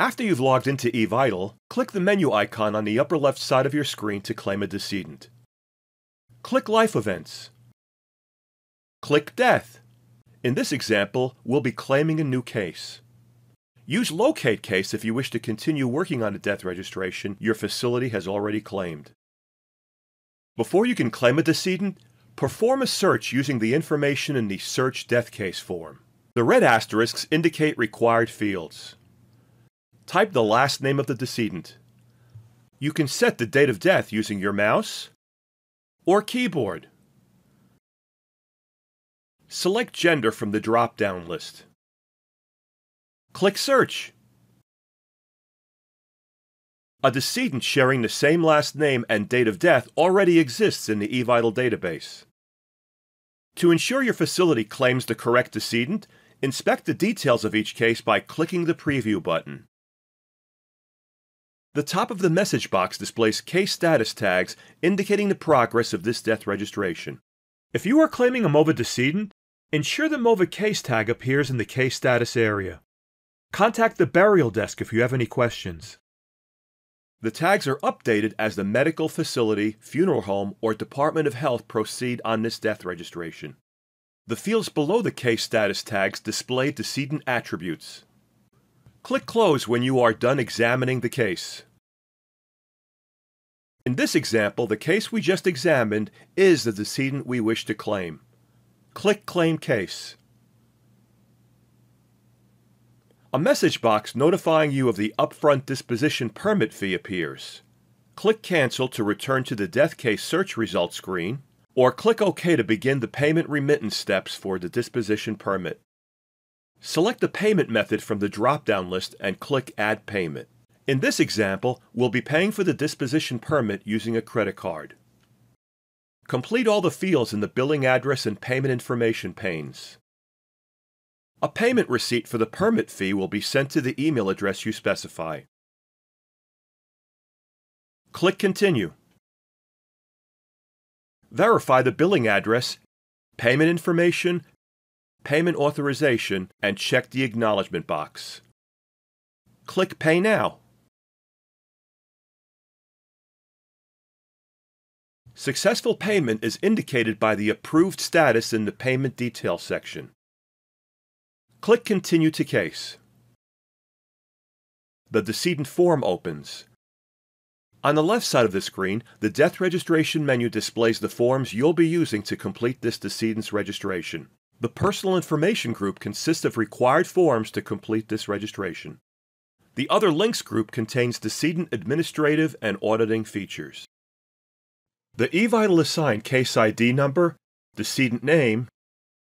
After you've logged into eVital, click the menu icon on the upper left side of your screen to claim a decedent. Click Life Events. Click Death. In this example, we'll be claiming a new case. Use Locate Case if you wish to continue working on a death registration your facility has already claimed. Before you can claim a decedent, perform a search using the information in the Search Death Case form. The red asterisks indicate required fields. Type the last name of the decedent. You can set the date of death using your mouse or keyboard. Select Gender from the drop-down list. Click Search. A decedent sharing the same last name and date of death already exists in the eVital database. To ensure your facility claims the correct decedent, inspect the details of each case by clicking the Preview button. The top of the message box displays case status tags indicating the progress of this death registration. If you are claiming a MOVA decedent, ensure the MOVA case tag appears in the case status area. Contact the burial desk if you have any questions. The tags are updated as the medical facility, funeral home, or Department of Health proceed on this death registration. The fields below the case status tags display decedent attributes. Click Close when you are done examining the case. In this example, the case we just examined is the decedent we wish to claim. Click Claim Case. A message box notifying you of the upfront disposition permit fee appears. Click Cancel to return to the Death Case search results screen, or click OK to begin the payment remittance steps for the disposition permit. Select the payment method from the drop-down list and click Add Payment. In this example, we'll be paying for the disposition permit using a credit card. Complete all the fields in the billing address and payment information panes. A payment receipt for the permit fee will be sent to the email address you specify. Click Continue. Verify the billing address, payment information, payment authorization, and check the acknowledgement box. Click Pay Now. Successful payment is indicated by the approved status in the Payment Details section. Click Continue to Case. The decedent form opens. On the left side of the screen, the Death Registration menu displays the forms you'll be using to complete this decedent's registration. The Personal Information group consists of required forms to complete this registration. The Other Links group contains decedent administrative and auditing features. The eVital assigned case ID number, decedent name,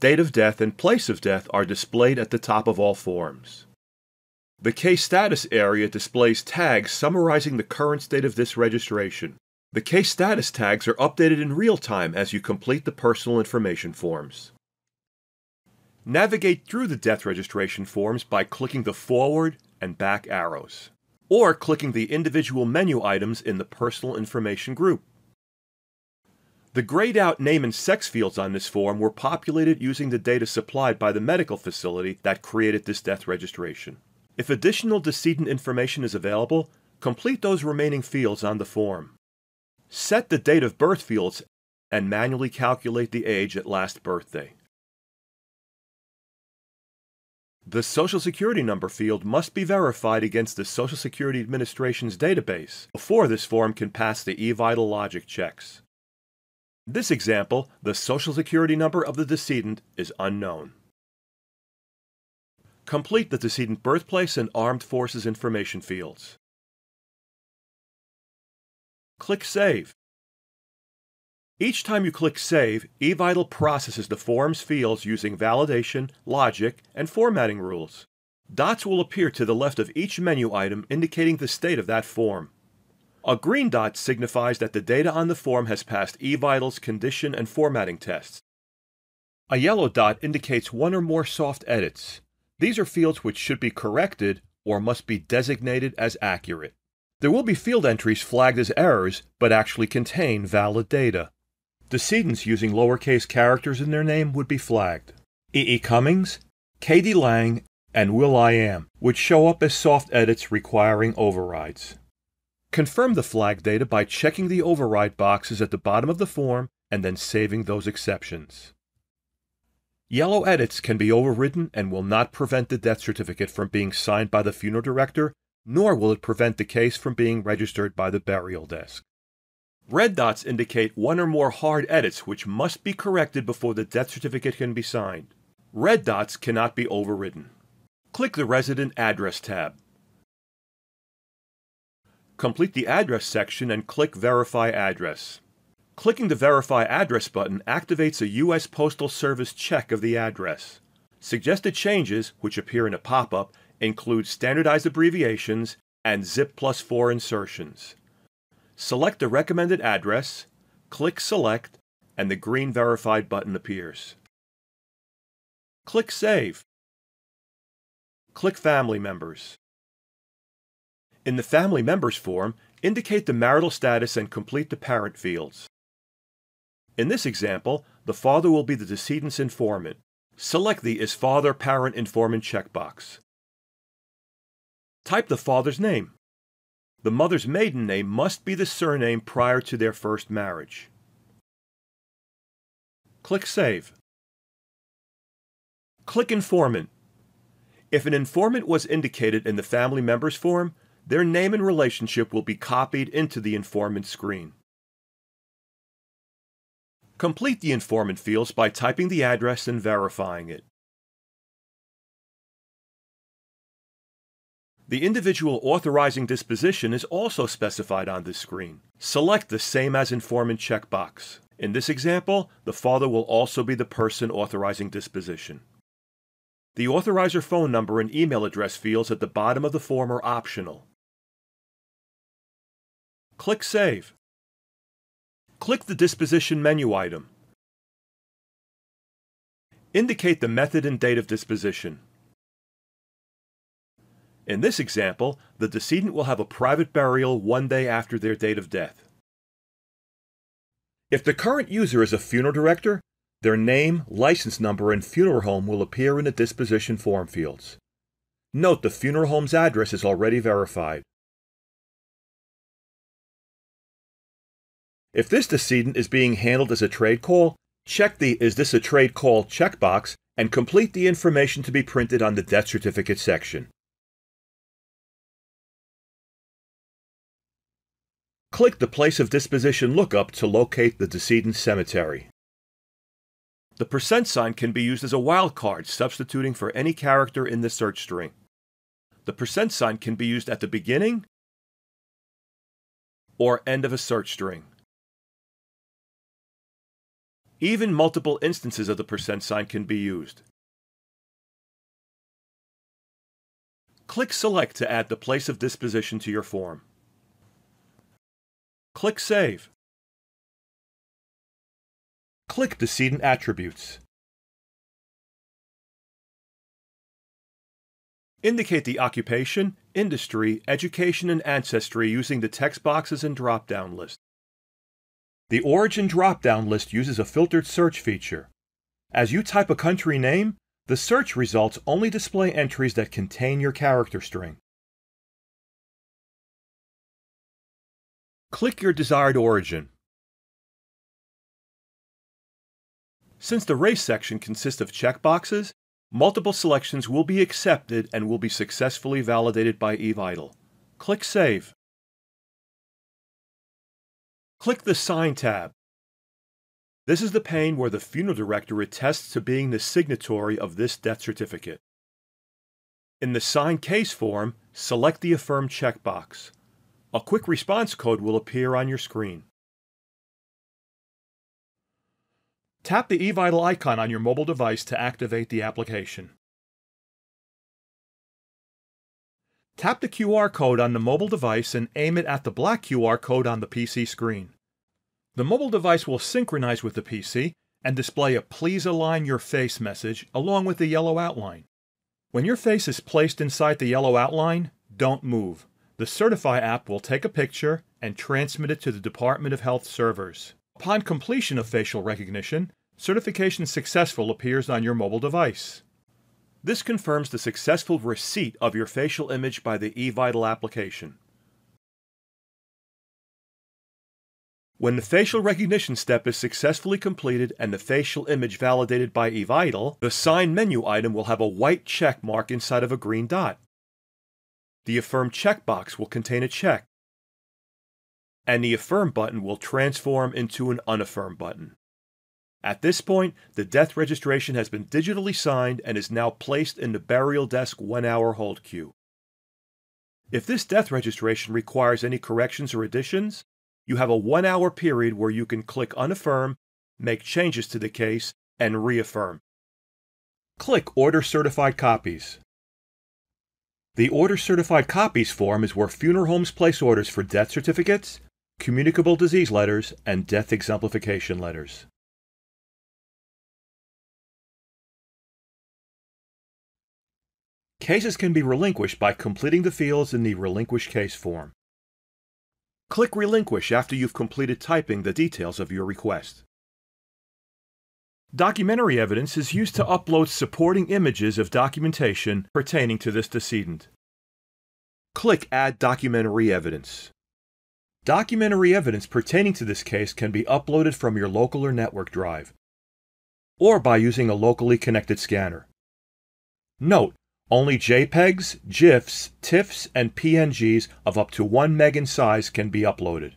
date of death, and place of death are displayed at the top of all forms. The case status area displays tags summarizing the current state of this registration. The case status tags are updated in real time as you complete the personal information forms. Navigate through the death registration forms by clicking the forward and back arrows, or clicking the individual menu items in the Personal Information group. The grayed out name and sex fields on this form were populated using the data supplied by the medical facility that created this death registration. If additional decedent information is available, complete those remaining fields on the form. Set the date of birth fields and manually calculate the age at last birthday. The Social Security number field must be verified against the Social Security Administration's database before this form can pass the eVital logic checks. In this example, the Social Security number of the decedent is unknown. Complete the decedent birthplace and Armed Forces information fields. Click Save. Each time you click Save, eVital processes the form's fields using validation, logic, and formatting rules. Dots will appear to the left of each menu item indicating the state of that form. A green dot signifies that the data on the form has passed eVital's condition and formatting tests. A yellow dot indicates one or more soft edits. These are fields which should be corrected or must be designated as accurate. There will be field entries flagged as errors, but actually contain valid data. Decedents using lowercase characters in their name would be flagged. E.E. Cummings, K.D. Lang, and Will.i.am, which show up as soft edits requiring overrides. Confirm the flag data by checking the override boxes at the bottom of the form and then saving those exceptions. Yellow edits can be overridden and will not prevent the death certificate from being signed by the funeral director, nor will it prevent the case from being registered by the burial desk. Red dots indicate one or more hard edits which must be corrected before the death certificate can be signed. Red dots cannot be overridden. Click the Resident Address tab. Complete the Address section and click Verify Address. Clicking the Verify Address button activates a U.S. Postal Service check of the address. Suggested changes, which appear in a pop-up, include standardized abbreviations and ZIP+4 insertions. Select the recommended address, click Select, and the green Verified button appears. Click Save. Click Family Members. In the Family Members form, indicate the marital status and complete the parent fields. In this example, the father will be the decedent's informant. Select the Is Father Parent Informant checkbox. Type the father's name. The mother's maiden name must be the surname prior to their first marriage. Click Save. Click Informant. If an informant was indicated in the Family Members form, their name and relationship will be copied into the informant screen. Complete the informant fields by typing the address and verifying it. The individual authorizing disposition is also specified on this screen. Select the Same as Informant checkbox. In this example, the father will also be the person authorizing disposition. The authorizer phone number and email address fields at the bottom of the form are optional. Click Save. Click the Disposition menu item. Indicate the method and date of disposition. In this example, the decedent will have a private burial one day after their date of death. If the current user is a funeral director, their name, license number, and funeral home will appear in the disposition form fields. Note the funeral home's address is already verified. If this decedent is being handled as a trade call, check the Is This a Trade Call checkbox and complete the information to be printed on the death certificate section. Click the Place of Disposition lookup to locate the decedent's cemetery. The percent sign can be used as a wildcard, substituting for any character in the search string. The percent sign can be used at the beginning or end of a search string. Even multiple instances of the percent sign can be used. Click Select to add the place of disposition to your form. Click Save. Click Decedent Attributes. Indicate the occupation, industry, education, and ancestry using the text boxes and drop-down list. The Origin drop-down list uses a filtered search feature. As you type a country name, the search results only display entries that contain your character string. Click your desired origin. Since the race section consists of checkboxes, multiple selections will be accepted and will be successfully validated by eVital. Click Save. Click the Sign tab. This is the pane where the funeral director attests to being the signatory of this death certificate. In the Sign Case form, select the Affirm checkbox. A quick response code will appear on your screen. Tap the eVital icon on your mobile device to activate the application. Tap the QR code on the mobile device and aim it at the black QR code on the PC screen. The mobile device will synchronize with the PC and display a Please Align Your Face message along with the yellow outline. When your face is placed inside the yellow outline, don't move. The Certify app will take a picture and transmit it to the Department of Health servers. Upon completion of facial recognition, Certification Successful appears on your mobile device. This confirms the successful receipt of your facial image by the eVital application. When the facial recognition step is successfully completed and the facial image validated by eVital, the sign menu item will have a white check mark inside of a green dot. The Affirm checkbox will contain a check, and the Affirm button will transform into an Unaffirm button. At this point, the death registration has been digitally signed and is now placed in the burial desk 1-hour hold queue. If this death registration requires any corrections or additions, you have a 1-hour period where you can click Unaffirm, make changes to the case, and reaffirm. Click Order Certified Copies. The Order Certified Copies form is where funeral homes place orders for death certificates, communicable disease letters, and death exemplification letters. Cases can be relinquished by completing the fields in the Relinquish Case form. Click Relinquish after you've completed typing the details of your request. Documentary evidence is used to upload supporting images of documentation pertaining to this decedent. Click Add Documentary Evidence. Documentary evidence pertaining to this case can be uploaded from your local or network drive, or by using a locally connected scanner. Note: only JPEGs, GIFs, TIFFs, and PNGs of up to 1 meg in size can be uploaded.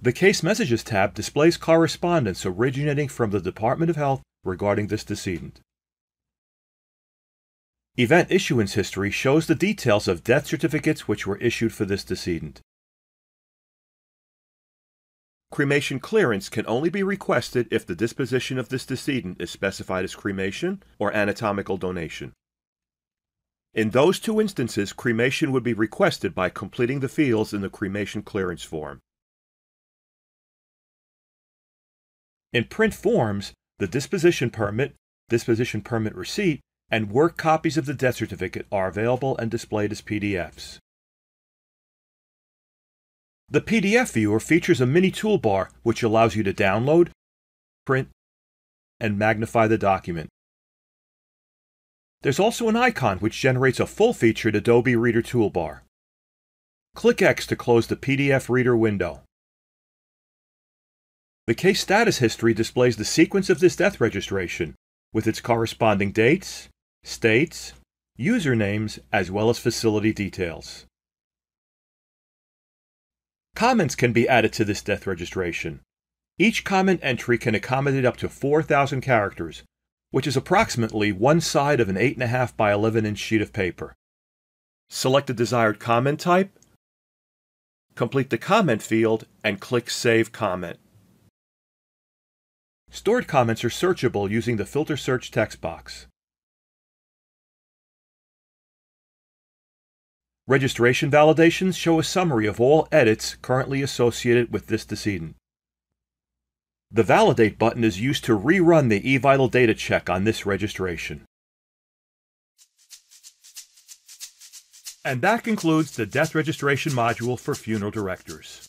The Case Messages tab displays correspondence originating from the Department of Health regarding this decedent. Event Issuance History shows the details of death certificates which were issued for this decedent. Cremation clearance can only be requested if the disposition of this decedent is specified as cremation or anatomical donation. In those two instances, cremation would be requested by completing the fields in the Cremation Clearance form. In print forms, the Disposition Permit Receipt, and work copies of the death certificate are available and displayed as PDFs. The PDF viewer features a mini toolbar which allows you to download, print, and magnify the document. There's also an icon which generates a full-featured Adobe Reader toolbar. Click X to close the PDF Reader window. The Case Status History displays the sequence of this death registration, with its corresponding dates, states, usernames, as well as facility details. Comments can be added to this death registration. Each comment entry can accommodate up to 4,000 characters, which is approximately one side of an 8.5 by 11 inch sheet of paper. Select the desired comment type, complete the comment field, and click Save Comment. Stored comments are searchable using the Filter Search text box. Registration validations show a summary of all edits currently associated with this decedent. The Validate button is used to rerun the eVital data check on this registration. And that concludes the death registration module for funeral directors.